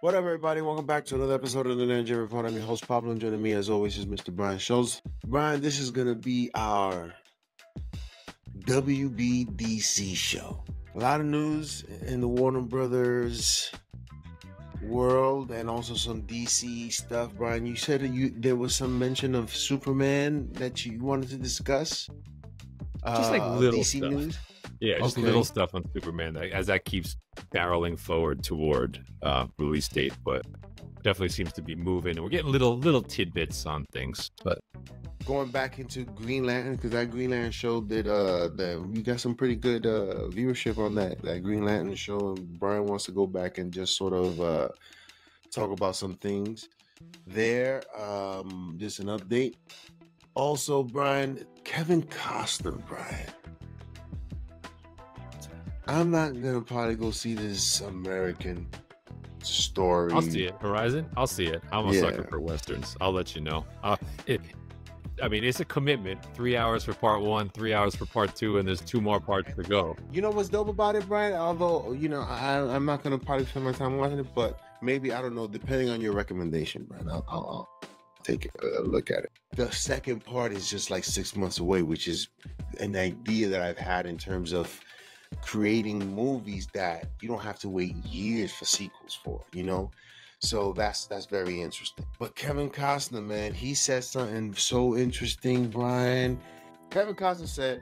What up, everybody? Welcome back to another episode of the Nerd Gen Report. I'm your host, Pablo, and joining me, as always, is Mr. Brian Schultz. Brian, this is going to be our WBDC show. A lot of news in the Warner Brothers world and also some DC stuff. Brian, you said that there was some mention of Superman that you wanted to discuss. Just like little DC stuff. News? Yeah, just little stuff on Superman as that keeps barreling forward toward release date, but definitely seems to be moving. And we're getting little tidbits on things. But going back into Green Lantern, because that Green Lantern show did we got some pretty good viewership on that Green Lantern show, and Brian wants to go back and just sort of talk about some things there. Just an update. Also, Brian, Kevin Costner, Brian. I'm not gonna probably go see this American Story. I'll see it. Horizon? I'll see it. I'm a sucker for Westerns. I'll let you know. It's a commitment. 3 hours for part one, 3 hours for part two, and there's two more parts to go. You know what's dope about it, Brian? Although, I'm not gonna probably spend my time watching it, but maybe, I don't know, depending on your recommendation, Brian, I'll take a look at it. The second part is just like 6 months away, which is an idea that I've had in terms of creating movies that you don't have to wait years for sequels for, so that's very interesting. But Kevin Costner, man, he said something so interesting, Brian. Kevin Costner said,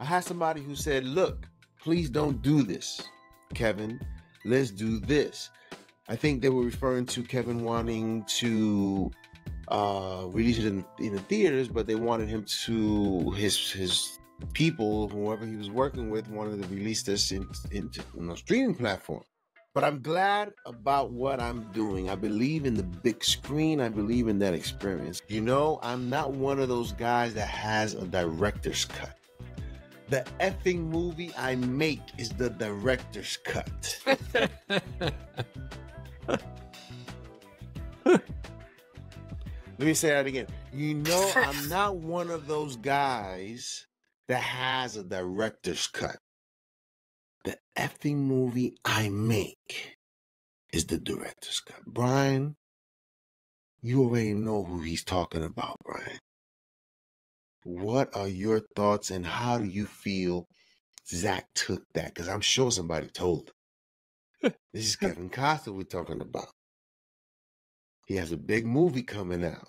I had somebody who said, look, please don't do this, Kevin, let's do this. I think they were referring to Kevin wanting to release it in the theaters, but they wanted him to, his people, whoever he was working with, wanted to release this in a streaming platform. But I'm glad about what I'm doing. I believe in the big screen. I believe in that experience. I'm not one of those guys that has a director's cut. The effing movie I make is the director's cut. Let me say that again. I'm not one of those guys that has a director's cut. The effing movie I make is the director's cut. Brian, you already know who he's talking about, Brian. What are your thoughts and how do you feel Zach took that? Because I'm sure somebody told him. This is Kevin Costner we're talking about. He has a big movie coming out.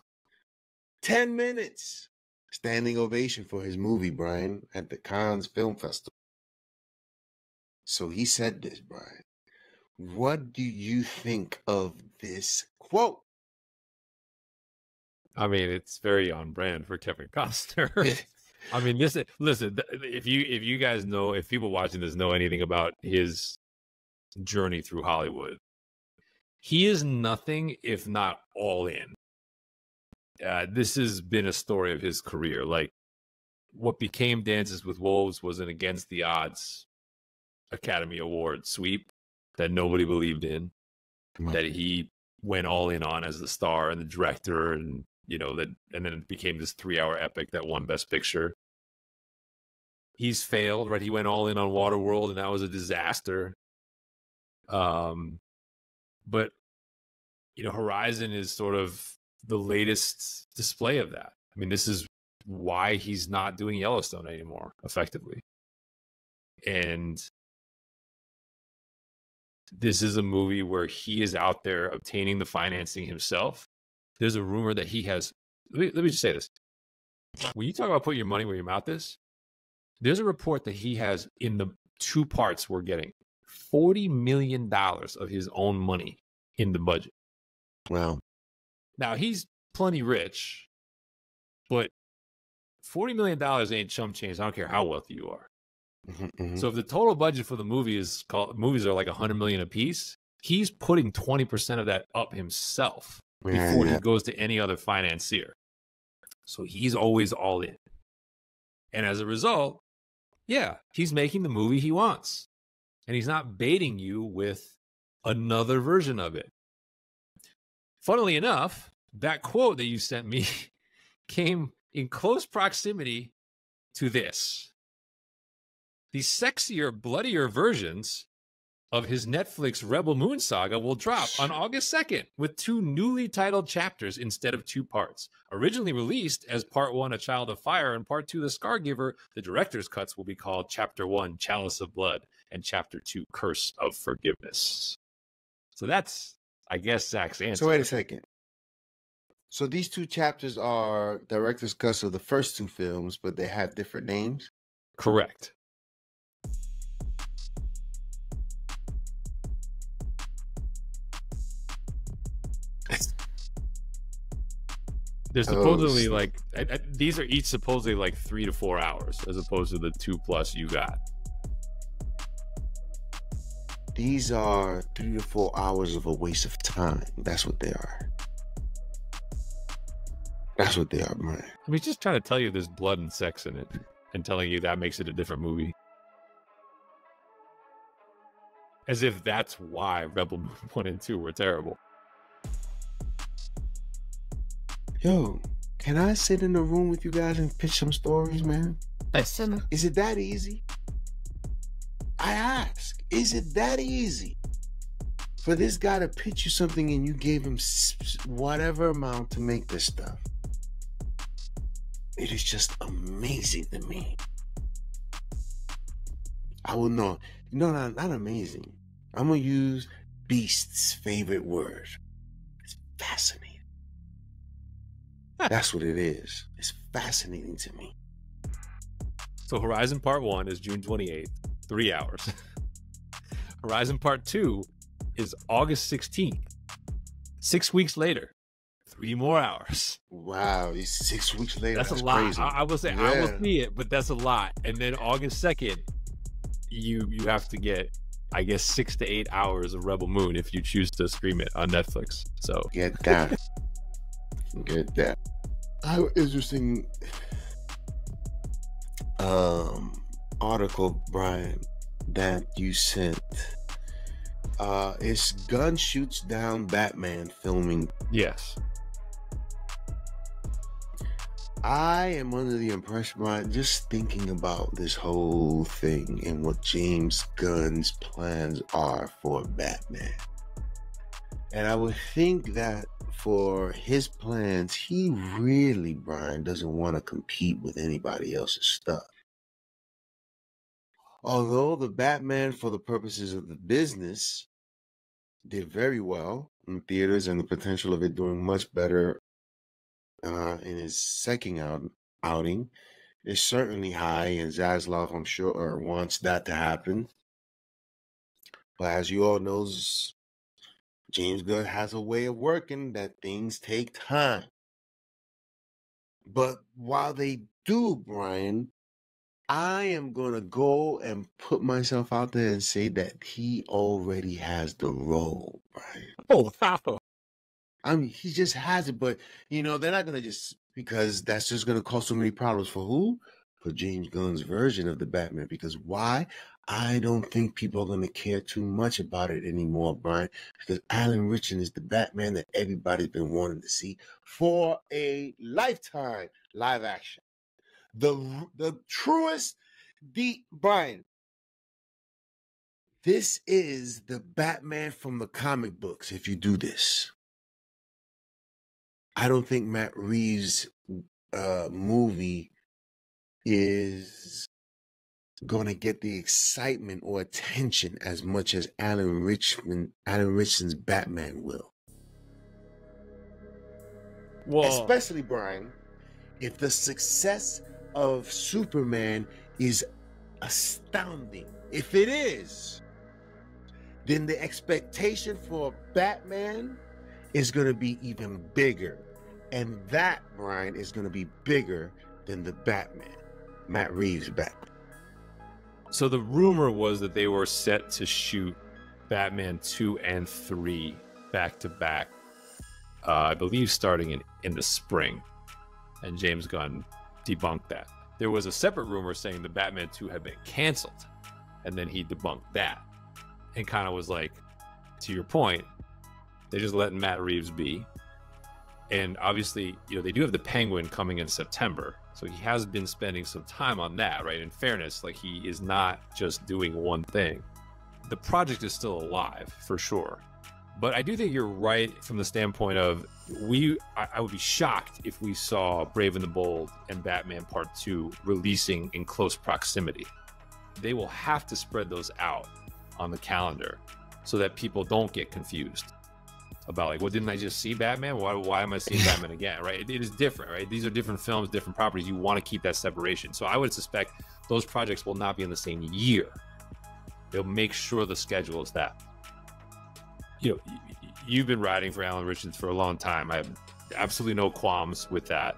10 minutes. Standing ovation for his movie, Brian, at the Cannes Film Festival. So he said this, Brian. What do you think of this quote? I mean, it's very on brand for Kevin Costner. I mean, listen, if you guys know, if people watching this know anything about his journey through Hollywood, he is nothing if not all in. This has been a story of his career. Like, what became Dances with Wolves was an against the odds Academy Award sweep that nobody believed in, that he went all in on as the star and the director, and and then it became this 3 hour epic that won Best Picture. He's failed, right? He went all in on Waterworld and that was a disaster. But Horizon is sort of the latest display of that. I mean, this is why he's not doing Yellowstone anymore, effectively. And this is a movie where he is out there obtaining the financing himself. There's a rumor that he has, let me just say this. When you talk about putting your money where your mouth is, there's a report that he has, in the two parts we're getting, $40 million of his own money in the budget. Wow. Now, he's plenty rich, but $40 million ain't chump change. I don't care how wealthy you are. Mm-hmm. So if the total budget for the movie movies are like $100 million a piece, he's putting 20% of that up himself before he goes to any other financier. So he's always all in. And as a result, he's making the movie he wants. And he's not baiting you with another version of it. Funnily enough, that quote that you sent me came in close proximity to this. the sexier, bloodier versions of his Netflix Rebel Moon saga will drop on August 2nd with 2 newly titled chapters instead of 2 parts. Originally released as Part 1, A Child of Fire, and Part 2, The Scargiver, the director's cuts will be called Chapter 1, Chalice of Blood, and Chapter 2, Curse of Forgiveness. So that's, I guess, Zach's answer. So wait a second. So these 2 chapters are director's cuts of the first 2 films, but they have different names? Correct. There's supposedly like, these are each supposedly like 3 to 4 hours as opposed to the 2+ you got. These are 3 to 4 hours of a waste of time. That's what they are. That's what they are, man. I mean, just trying to tell you there's blood and sex in it and telling you that makes it a different movie. As if that's why Rebel Moon 1 and 2 were terrible. Yo, can I sit in the room with you guys and pitch some stories, man? Listen. Is it that easy? I ask, is it that easy for this guy to pitch you something and you gave him whatever amount to make this stuff? It is just amazing to me. I will know. No, not amazing. I'm going to use Beast's favorite word. It's fascinating. That's what it is. It's fascinating to me. So Horizon Part 1 is June 28th, 3 hours. Horizon Part 2 is August 16th, 6 weeks later, 3 more hours. Wow, it's 6 weeks later. That's a lot. Crazy. I will say, yeah. I will see it, but that's a lot. And then August 2nd, you have to get, I guess, 6 to 8 hours of Rebel Moon if you choose to stream it on Netflix. So get that. Get that. How interesting article, Brian, that you sent. It's Gunn shoots down Batman filming. Yes. I am under the impression, Brian, just thinking about this whole thing and what James Gunn's plans are for Batman. And I would think that for his plans, he really, Brian, doesn't want to compete with anybody else's stuff. Although the Batman, for the purposes of the business, did very well in theaters, and the potential of it doing much better in his second outing is certainly high, and Zaslav, I'm sure, wants that to happen. But as you all know, James Gunn has a way of working that things take time. But while they do, Brian, I am going to go and put myself out there and say that he already has the role, Brian. Oh, wow. I mean, he just has it, but, you know, they're not going to just, because that's just going to cause so many problems for who? For James Gunn's version of the Batman. Because why? I don't think people are going to care too much about it anymore, Brian, because Alan Ritchson is the Batman that everybody's been wanting to see for a lifetime. Live action. The truest, Brian, this is the Batman from the comic books if you do this. I don't think Matt Reeves' movie is going to get the excitement or attention as much as Alan Ritchson's Batman will. Whoa. Especially, Brian, if the success of Superman is astounding. If it is, then the expectation for Batman is going to be even bigger. And that, Brian, is going to be bigger than the Batman, Matt Reeves' Batman. So the rumor was that they were set to shoot Batman 2 and 3 back to back, I believe starting in the spring, and James Gunn debunked that. There was a separate rumor saying the Batman 2 had been canceled, and then he debunked that and kind of was like, to your point, they're just letting Matt Reeves be. And obviously, you know, they do have the Penguin coming in September, so he has been spending some time on that, right? In fairness, like, he is not just doing one thing. The project is still alive for sure. But I do think you're right from the standpoint of I would be shocked if we saw Brave and the Bold and Batman Part 2 releasing in close proximity. They will have to spread those out on the calendar so that people don't get confused about, like, well, didn't I just see Batman? Why am I seeing Batman again, right? It is different, right? These are different films, different properties. You want to keep that separation. So I would suspect those projects will not be in the same year. They'll make sure the schedule is that. You know, you've been riding for Alan Ritchson for a long time. I have absolutely no qualms with that.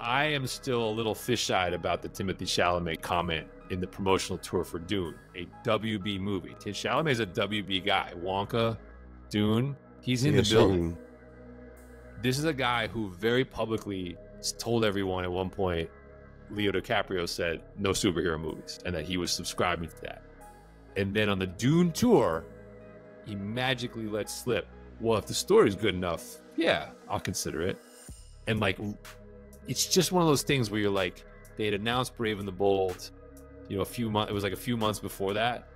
I am still a little fish-eyed about the Timothée Chalamet comment in the promotional tour for Dune, a WB movie. Chalamet's a WB guy. Wonka, Dune, he's in the building. This is a guy who very publicly told everyone at one point, Leo DiCaprio said, no superhero movies, and that he was subscribing to that. And then on the Dune tour, he magically let slip, well, if the story's good enough, yeah, I'll consider it. And, like, it's just one of those things where you're like, they had announced Brave and the Bold, you know, it was like a few months before that,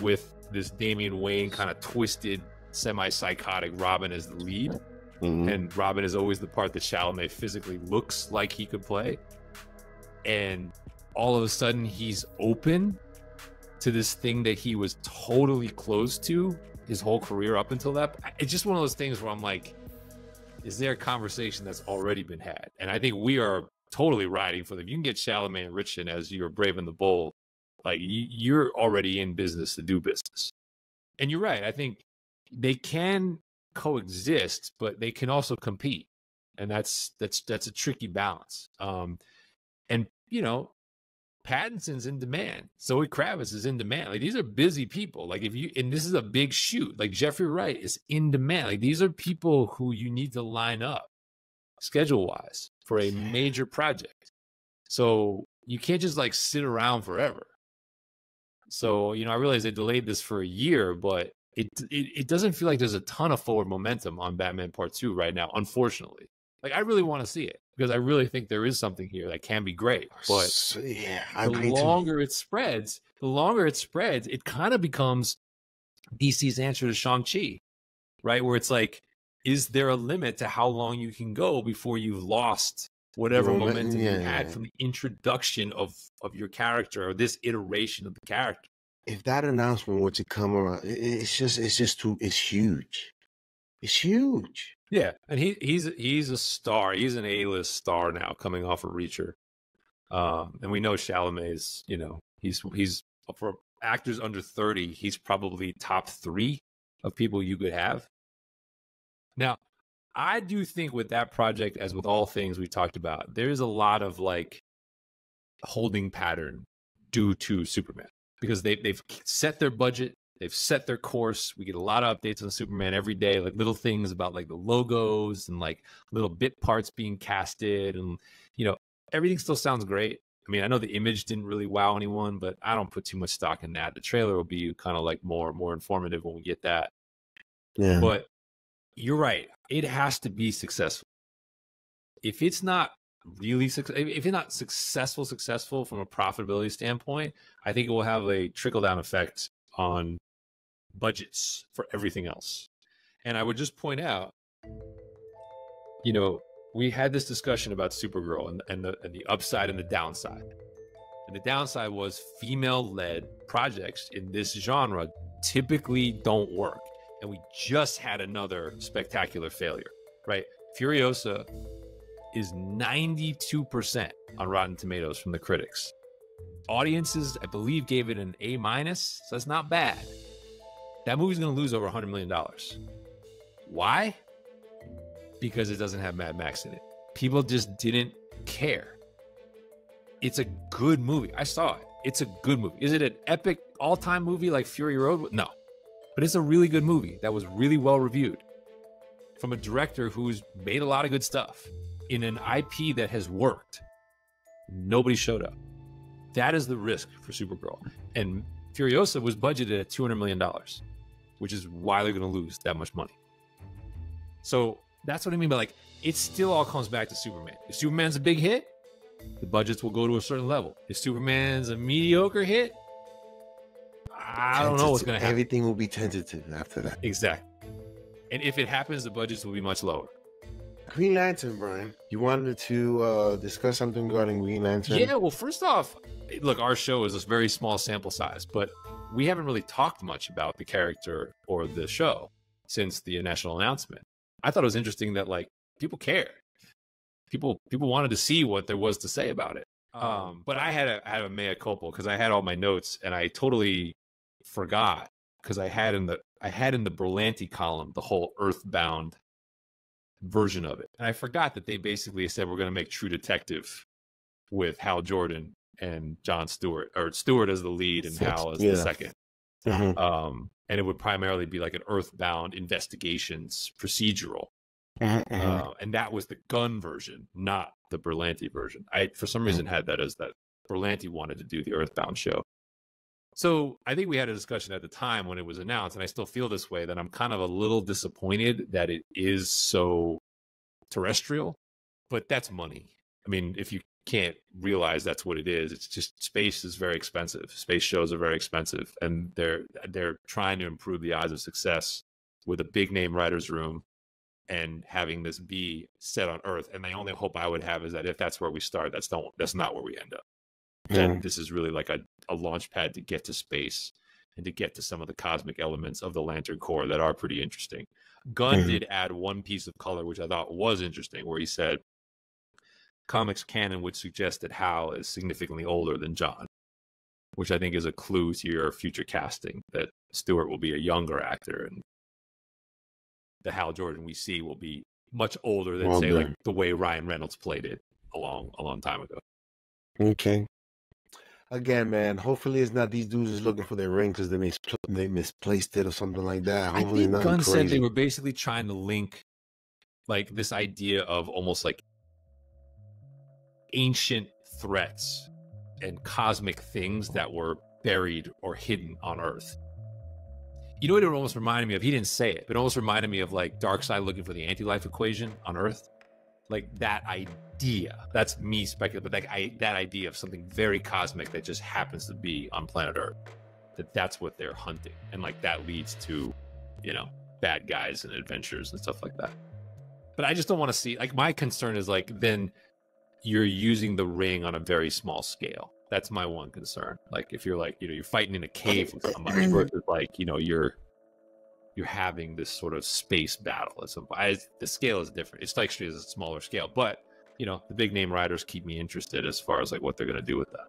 with this Damian Wayne kind of twisted, semi-psychotic Robin as the lead. And Robin is always the part that Chalamet physically looks like he could play. And all of a sudden he's open to this thing that he was totally closed to his whole career up until that. It's just one of those things where I'm like, is there a conversation that's already been had? And I think we are totally riding for them. You can get Chalamet and Ritchson as your Brave and the Bold. Like, you're already in business to do business. And you're right. I think they can coexist, but they can also compete. And that's a tricky balance. And, you know, Pattinson's in demand. Zoe Kravitz is in demand. Like, these are busy people. Like, and this is a big shoot. Like, Jeffrey Wright is in demand. Like, these are people who you need to line up schedule-wise for a major project. So you can't just, like, sit around forever. So, you know, I realize they delayed this for a year, but it doesn't feel like there's a ton of forward momentum on Batman Part 2 right now, unfortunately. Like, I really want to see it because I really think there is something here that can be great. But yeah, the longer it spreads, it kind of becomes DC's answer to Shang-Chi, right? Where it's like, is there a limit to how long you can go before you've lost whatever momentum you had from the introduction of your character or this iteration of the character? If that announcement were to come around, it's huge. It's huge. Yeah, and he's a star. He's an A-list star now, coming off of Reacher, and we know Chalamet's. You know, he's for actors under 30, he's probably top 3 of people you could have. Now, I do think with that project, as with all things we talked about, there is a lot of, like, holding pattern due to Superman because they've set their budget. They've set their course. We get a lot of updates on Superman every day, like little things about, like, the logos and, like, little bit parts being casted. And, you know, everything still sounds great. I mean, I know the image didn't really wow anyone, but I don't put too much stock in that. The trailer will be kind of, like, more informative when we get that. Yeah. But you're right. It has to be successful. If it's not really successful from a profitability standpoint, I think it will have a trickle-down effect on budgets for everything else. And I would just point out, you know, we had this discussion about Supergirl and the upside and the downside. And the downside was female-led projects in this genre typically don't work. And we just had another spectacular failure, right? Furiosa is 92% on Rotten Tomatoes from the critics. Audiences, I believe, gave it an A-, so that's not bad. That movie's going to lose over $100 million. Why? Because it doesn't have Mad Max in it. People just didn't care. It's a good movie. I saw it. It's a good movie. Is it an epic all-time movie like Fury Road? No. But it's a really good movie that was really well-reviewed from a director who's made a lot of good stuff in an IP that has worked. Nobody showed up. That is the risk for Supergirl. And Furiosa was budgeted at $200 million, which is why they're going to lose that much money. So That's what I mean by like, it still all comes back to Superman. If Superman's a big hit, the budgets will go to a certain level. If Superman's a mediocre hit, I don't know what's going to happen. Everything will be tentative after that. Exactly. And if it happens, the budgets will be much lower. Green Lantern, Brian. You wanted to discuss something regarding Green Lantern? Yeah, well, first off, look, our show is a very small sample size, but we haven't really talked much about the character or the show since the national announcement. I thought it was interesting that, like, people cared. People wanted to see what there was to say about it. But I had a mea culpa because I had all my notes and I totally forgot because I had in the Berlanti column the whole Earthbound version of it, and I forgot that they basically said we're going to make True Detective with Hal Jordan and John Stewart, or Stewart as the lead and Hal as the second. Mm-hmm. And it would primarily be like an Earthbound investigations procedural. And that was the Gunn version, not the Berlanti version. I, for some reason, had that as that Berlanti wanted to do the Earthbound show. So I think we had a discussion at the time when it was announced, and I still feel this way, that I'm kind of a little disappointed that it is so terrestrial, but that's money. I mean, if you can't realize that's what it is, it's just space is very expensive. Space shows are very expensive, and they're trying to improve the odds of success with a big name writer's room and having this be set on Earth. And the only hope I would have is that if that's where we start, that's not where we end up. Then this is really like a launch pad to get to space and to get to some of the cosmic elements of the Lantern Corps that are pretty interesting. Gunn did add one piece of color, which I thought was interesting, where he said, comics canon would suggest that Hal is significantly older than John, which I think is a clue to your future casting, that Stewart will be a younger actor and the Hal Jordan we see will be much older than, say, like the way Ryan Reynolds played it a long time ago. Okay. Again, man, hopefully it's not these dudes is looking for their ring because they misplaced it or something like that. Hopefully I think Gunn said they were basically trying to link like this idea of almost like ancient threats and cosmic things that were buried or hidden on Earth. You know what it almost reminded me of? He didn't say it, but it almost reminded me of like Darkseid looking for the anti-life equation on Earth. Like that idea. That's me speculating, but like that idea of something very cosmic that just happens to be on planet Earth. That's what they're hunting. And like that leads to, you know, bad guys and adventures and stuff like that. But I just don't want to see, like, my concern is like, then you're using the ring on a very small scale. That's my one concern. Like, if you're like, you know, you're fighting in a cave with somebody versus like, you know, you're having this sort of space battle at some point. The scale is different. It actually is a smaller scale, but you know, the big name writers keep me interested as far as like what they're going to do with that.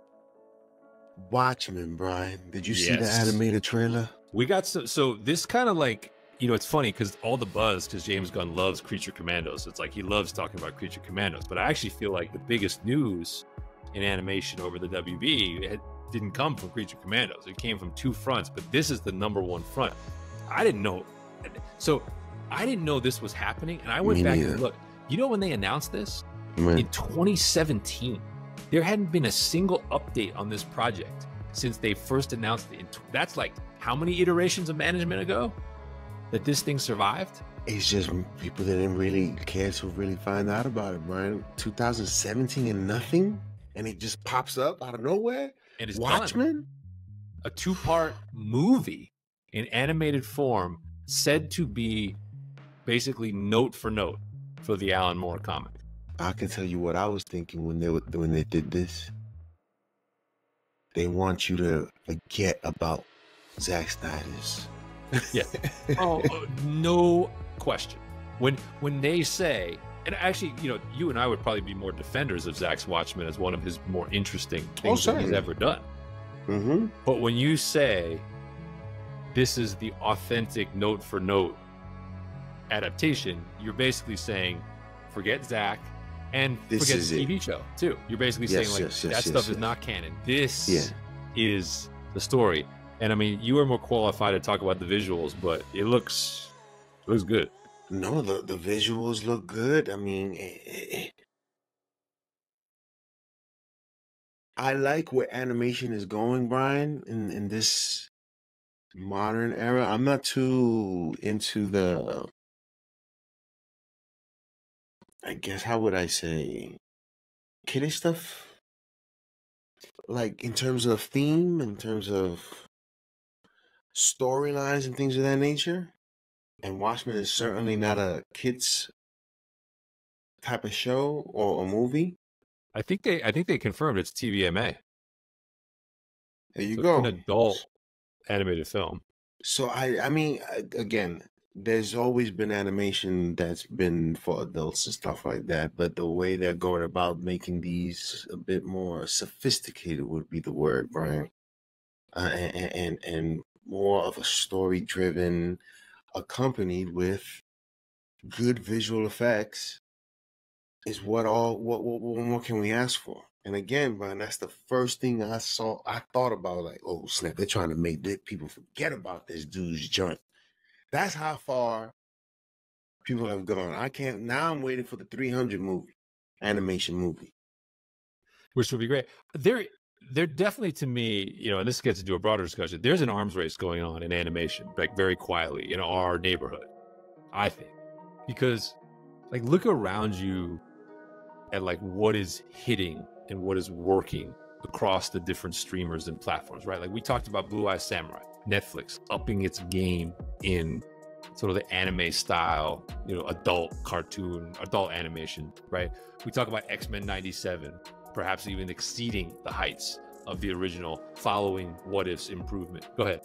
Watchmen, Brian, did you see the animated trailer? We got so this kind of like, you know, it's funny because all the buzz, because James Gunn loves Creature Commandos. It's like, he loves talking about Creature Commandos, but I actually feel like the biggest news in animation over the WB, it didn't come from Creature Commandos. It came from two fronts, but this is the #1 front. I didn't know. So I didn't know this was happening. And I went back and looked. You know, when they announced this in 2017, there hadn't been a single update on this project since they first announced it. That's like how many iterations of management ago that this thing survived? It's just people that didn't really care to really find out about it, Brian. 2017 and nothing? And it just pops up out of nowhere. And it's Watchmen, a 2-part movie in animated form, said to be basically note for note for the Alan Moore comic. I can tell you what I was thinking when they did this. They want you to forget about Zack Snyder's. Yeah. Oh, no question. When they say. And actually, you know, you and I would probably be more defenders of Zack's Watchmen as one of his more interesting things that he's ever done. Mm-hmm. But when you say this is the authentic note-for-note adaptation, you're basically saying forget Zack and forget the TV show, too. You're basically saying, like, that stuff is not canon. This is the story. And, I mean, you are more qualified to talk about the visuals, but it looks good. No, the visuals look good. I mean, I like where animation is going, Brian, in this modern era. I'm not too into the I guess, how would I say, kiddish stuff? Like, in terms of theme, in terms of storylines and things of that nature. And Watchmen is certainly not a kids type of show or a movie. I think they confirmed it's TVMA. There you go. It's an adult animated film. So I mean, again, there's always been animation that's been for adults and stuff like that, but the way they're going about making these a bit more sophisticated would be the word, Brian, and more of a story-driven, accompanied with good visual effects, is what more can we ask for? And again, Brian, that's the first thing I saw. I thought about, like, oh snap, they're trying to make people forget about this dude's joint. That's how far people have gone. I can't, now I'm waiting for the 300 movie, animation movie. Which would be great. There definitely, to me, you know, and this gets into a broader discussion, there's an arms race going on in animation, like very quietly in our neighborhood, I think. Because, like, look around you at, like, what is hitting and what is working across the different streamers and platforms, right? Like, we talked about Blue Eye Samurai, Netflix upping its game in sort of the anime style, you know, adult cartoon, adult animation, right? We talk about X-Men 97, perhaps even exceeding the heights of the original, following What If's improvement. Go ahead.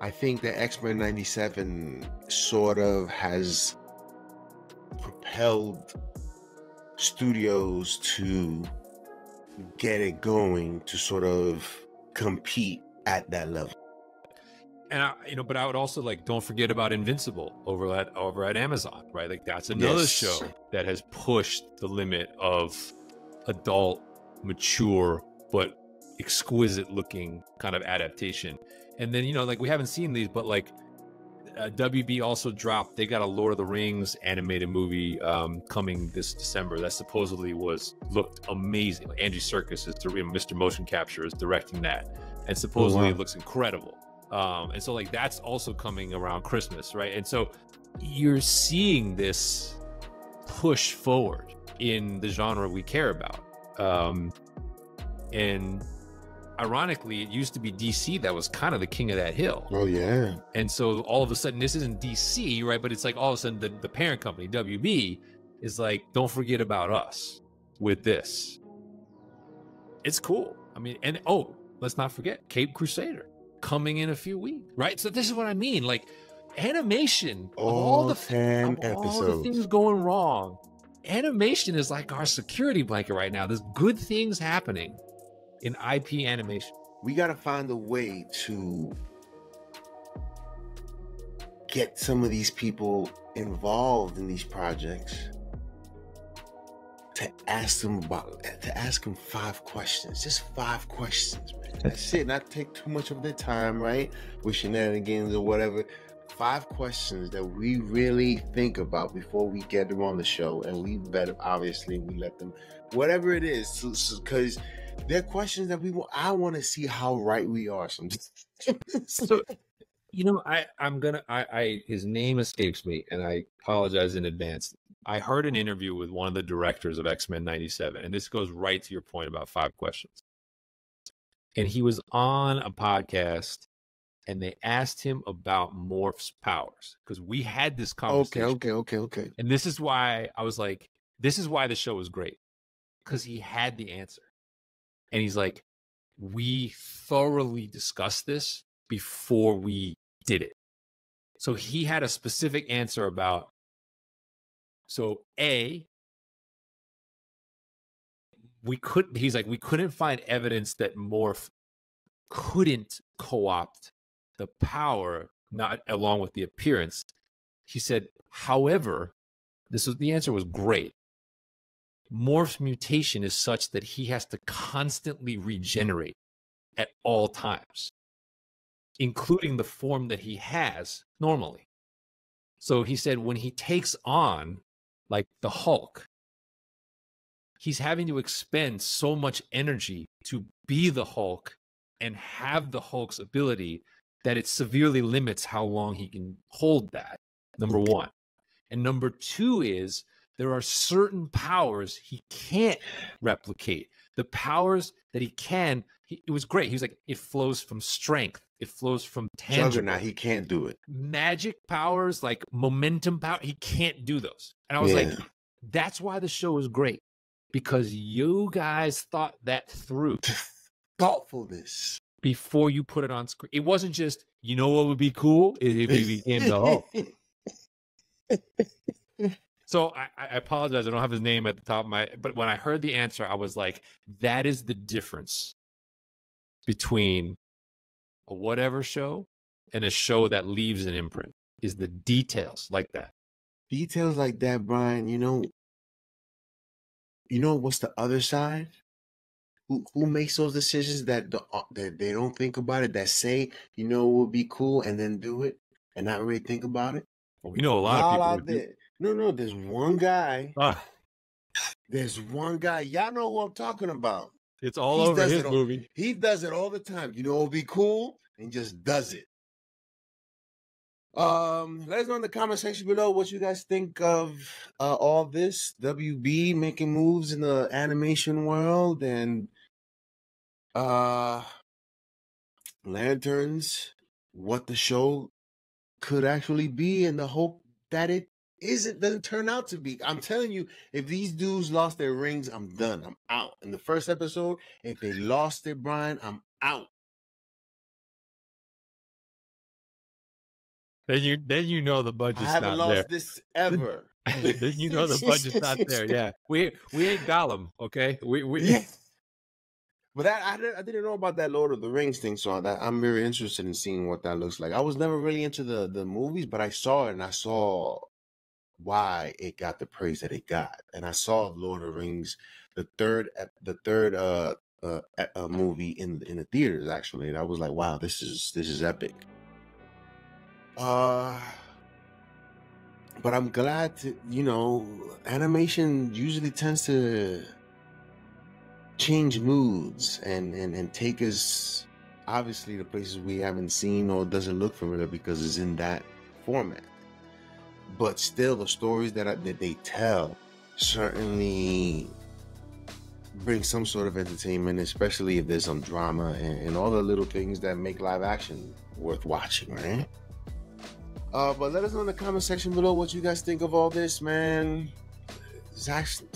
I think that X-Men 97 sort of has propelled studios to get it going, to sort of compete at that level. And I, you know, but I would also, like, don't forget about Invincible over at Amazon, right? Like, that's another show that has pushed the limit of adult, mature, but exquisite looking kind of adaptation. And then, you know, like, we haven't seen these, but, like, WB also dropped, they got a Lord of the Rings animated movie coming this December that supposedly looked amazing. Like, Andy Serkis is, Mr. Motion Capture, is directing that, and supposedly it looks incredible. And so, like, that's also coming around Christmas, right? And so you're seeing this push forward in the genre we care about. And ironically, it used to be DC that was kind of the king of that hill. Oh, yeah. And so all of a sudden, this isn't DC, right? But it's like all of a sudden the parent company, WB, is like, don't forget about us with this. It's cool. I mean, and oh, let's not forget Cape Crusader, coming in a few weeks, right? So this is what I mean, like, animation, all the things going wrong, animation is like our security blanket right now. There's good things happening in IP animation. We got to find a way to get some of these people involved in these projects to ask them 5 questions, just 5 questions, man. That's it. Not take too much of their time, right? With shenanigans or whatever. 5 questions that we really think about before we get them on the show, and we better, obviously, we let them, whatever it is, because they're questions that I want to see how right we are sometimes. So, you know, his name escapes me, and I apologize in advance. I heard an interview with one of the directors of X-Men 97, and this goes right to your point about 5 questions. And he was on a podcast, and they asked him about Morph's powers, because we had this conversation. Okay. And this is why I was like, this is why the show is great, because he had the answer. And he's like, we thoroughly discussed this before we did it. So he had a specific answer about, so A, he's like, we couldn't find evidence that Morph couldn't co-opt the power, not along with the appearance. He said, however, the answer was great. Morph's mutation is such that he has to constantly regenerate at all times, including the form that he has normally. So he said, when he takes on, like, the Hulk, he's having to expend so much energy to be the Hulk and have the Hulk's ability that it severely limits how long he can hold that, number one. And number two is there are certain powers he can't replicate. The powers that he can, it was great. He was like, it flows from strength. It flows from tangible. Juggernaut, he can't do it. Magic powers, like momentum power, he can't do those. And I was like, that's why the show is great. Because you guys thought that through. Thoughtfulness. Before you put it on screen. It wasn't just, you know what would be cool? If you became the Hulk. So I apologize. I don't have his name at the top of my... But when I heard the answer, I was like, that is the difference between a whatever show and a show that leaves an imprint, is the details like that. Details like that, Brian, you know what's the other side? Who makes those decisions that they don't think about it, that say, you know, it would be cool and then do it and not really think about it? Well, we know a lot of people out there. No, there's one guy. There's one guy. Y'all know what I'm talking about. It's all over his movie. He does it all the time. You know what would be cool? And just does it. Let us know in the comment section below what you guys think of all this. WB making moves in the animation world, and Lanterns, what the show could actually be, and the hope that it doesn't turn out to be. I'm telling you, if these dudes lost their rings, I'm done. I'm out. In the first episode, if they lost it, Brian, I'm out. Then you know the budget's not there. I haven't lost this ever. Then you know the budget's not there. Yeah, we ain't Gollum, okay? Yeah. But I didn't know about that Lord of the Rings thing, so I'm very interested in seeing what that looks like. I was never really into the movies, but I saw it and I saw why it got the praise that it got, and I saw Lord of the Rings, the third movie in the theaters actually, and I was like, wow, this is epic. But I'm glad to, animation usually tends to change moods and take us, obviously, to places we haven't seen or doesn't look familiar because it's in that format. But still, the stories that they tell certainly bring some sort of entertainment, especially if there's some drama and all the little things that make live action worth watching, right? But let us know in the comment section below what you guys think of all this, man. It's actually...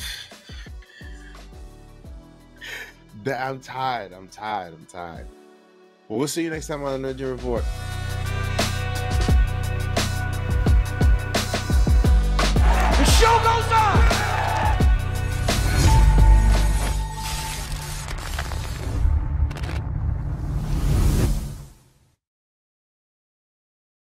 I'm tired. Well, we'll see you next time on the Nerd Gen Report.